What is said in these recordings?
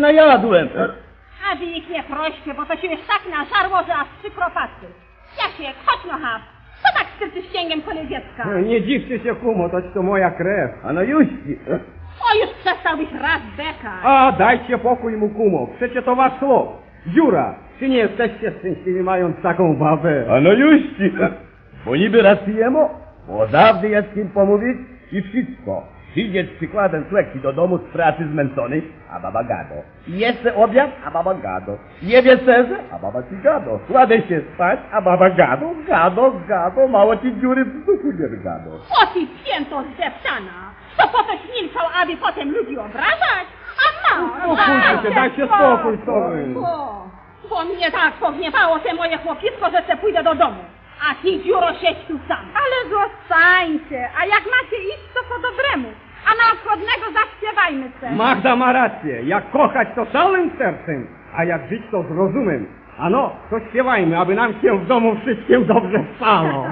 Najadłem. A wy ich nie proście, bo to się już tak nażarło, że aż przykro patrzeć. Jasiek, chodź no haw. Co tak skrzyczysz cięgiem kolej dziecka? No, nie dziwcie się, kumo, toć to moja krew. A no juści. O, już przestałbyś raz bekać. A, dajcie pokój mu, kumo. Przecie to wasz chłop. Dziura. Czy nie jesteście szczęśliwi, mając taką babę? A no juści. Bo niby raz jemo, bo zawdy jest kim pomówić i wszystko. Idzie przykładem Fleki do domu z pracy zmęczony, a baba gado. Jesse obiad, a baba gado. Jebie serze, a baba ci gado. Kładę się spać, a baba gado, gado, gado, mało ci dziury w duchu nie gado. O ty pięto zdeptana! To po coś milczał, aby potem ludzi obrażać? A mało! Spokój się, daj się spokój, sorry. Bo mnie tak pogniewało te moje chłopisko, że se pójdę do domu. A ty, dziuro, siedź tu sam. Ale zostańcie, a jak macie iść, to po dobremu. A na odchodnego zaśpiewajmy se. Magda ma rację. Jak kochać, to całym sercem. A jak żyć, to z rozumem. A no, to śpiewajmy, aby nam się w domu wszystkim dobrze stało.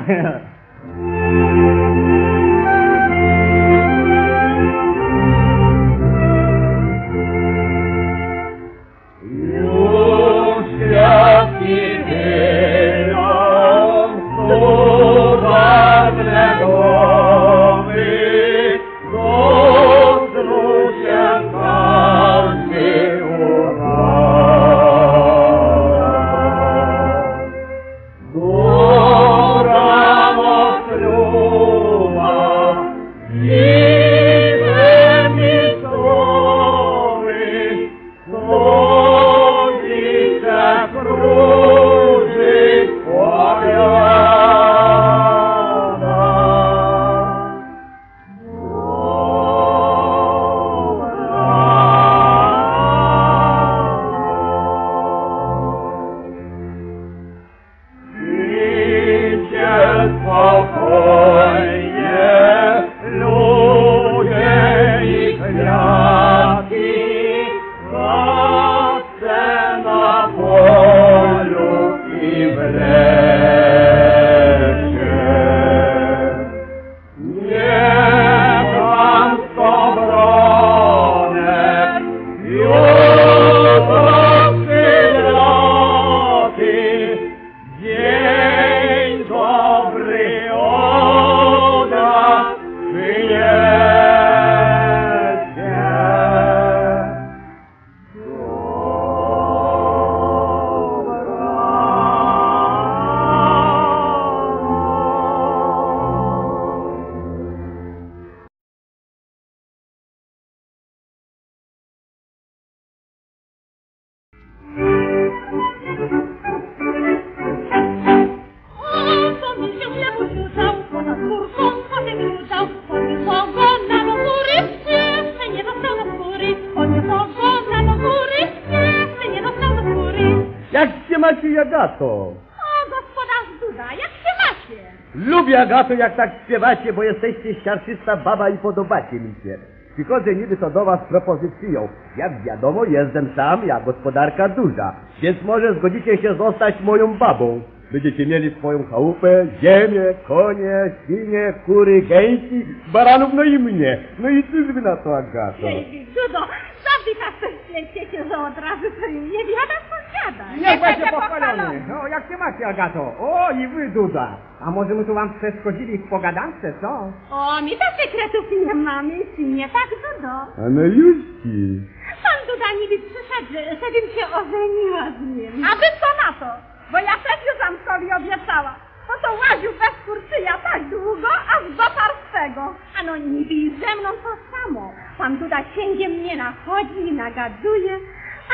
Jak tak śpiewacie, bo jesteście siarczysta baba i podobacie mi się. Przychodzę niby to do was z propozycją. Jak wiadomo, jestem sam, ja gospodarka duża, więc może zgodzicie się zostać moją babą. Będziecie mieli swoją chałupę, ziemię, konie, świnie, kury, gęsi, baranów, no i mnie. No i cóż wy na to, Agato? Dudo, zabijasz to śmieciecie, że od razu to im nie wiada, co zjadasz. Niech będzie pochwalony. No, jak się macie, Agato? O, i wy, Duda. A może my tu wam przeszkodzili w pogadance, co? O, mi to sekretów nie mamy, czy nie tak, Dudo? A no już ci. Pan Duda niby przyszedł, żebym się ożeniła z nim. A wy co na to? Bo ja też już tam sobie obiecała. No to łaził bez kurczyja tak długo, aż dotarł swego. A no niby i ze mną to samo. Pan Duda cięgiem mnie nachodzi i nagaduje,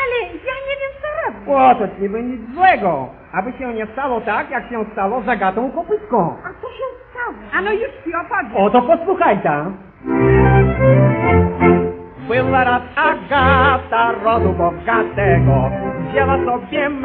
ale ja nie wiem, co robię. O, to niby nic złego. Aby się nie stało tak, jak się stało z Agatą Kopytką. A co się stało? A no już ci opowiem. O, to posłuchaj tam. Była raz Agata rodu bogatego. Дело совсем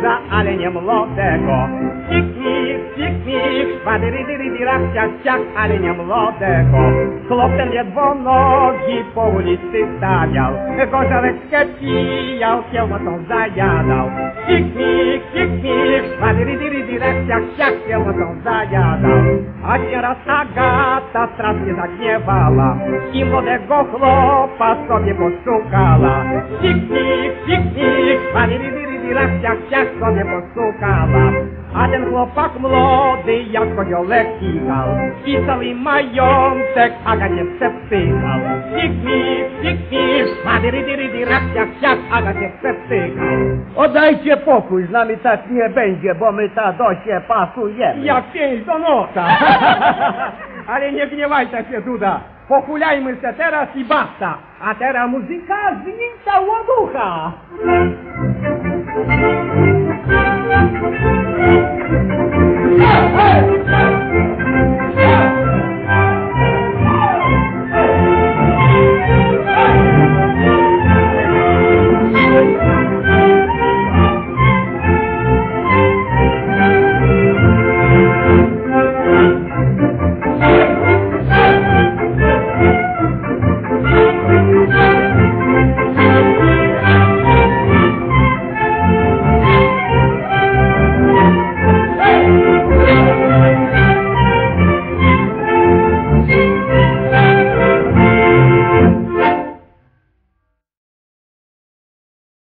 за оленем лодеко. Тик-тик, тик-тик, шпады-ры-ды-ры-дыра, чак-чак, оленем лодеко. Хлопцем едва ноги по улице ставял, кожаных скопиял, сел мотом заядал. Тик-тик, тик-тик, шпады-ры-ды-ры-дыра, чак-чак, сел мотом заядал. Один раз Агата страшно загневала, и лодего хлопа собе пошукала. Тик-тик, тик-тик, шпады-ры-ды-ры-дыра, чак-чак, собе пошукала. Один хлопак млодий, як козьолек тікав, і цілий майонтек Агатівце втикав. Тік-тік, тік-тік, шпады-ры-ды-ры-дыра, чак-чак, Агатівце wtykał. Oddajcie pokój, z nami tak nie będzie, bo my tado się pasujemy. Jak pięć do nosa. Ale nie gniewajcie się, Duda. Pochulajmy się teraz i basta. A teraz muzyka zwinta łoducha. Hey, hey!